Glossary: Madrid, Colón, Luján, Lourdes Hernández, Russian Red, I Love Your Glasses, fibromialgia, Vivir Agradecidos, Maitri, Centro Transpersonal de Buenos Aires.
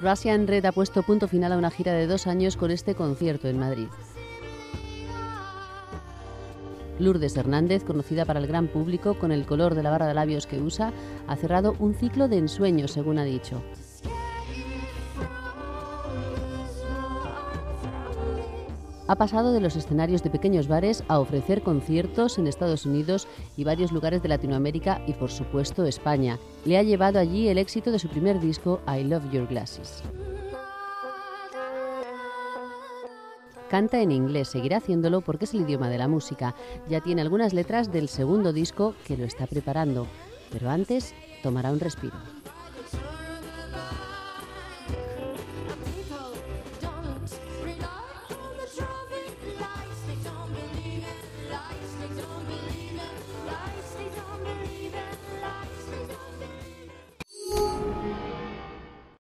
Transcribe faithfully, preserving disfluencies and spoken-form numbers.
Russian Red ha puesto punto final a una gira de dos años con este concierto en Madrid. Lourdes Hernández, conocida para el gran público con el color de la barra de labios que usa, ha cerrado un ciclo de ensueños, según ha dicho. Ha pasado de los escenarios de pequeños bares a ofrecer conciertos en Estados Unidos y varios lugares de Latinoamérica y, por supuesto, España. Le ha llevado allí el éxito de su primer disco, I Love Your Glasses. Canta en inglés, seguirá haciéndolo porque es el idioma de la música. Ya tiene algunas letras del segundo disco que lo está preparando, pero antes tomará un respiro.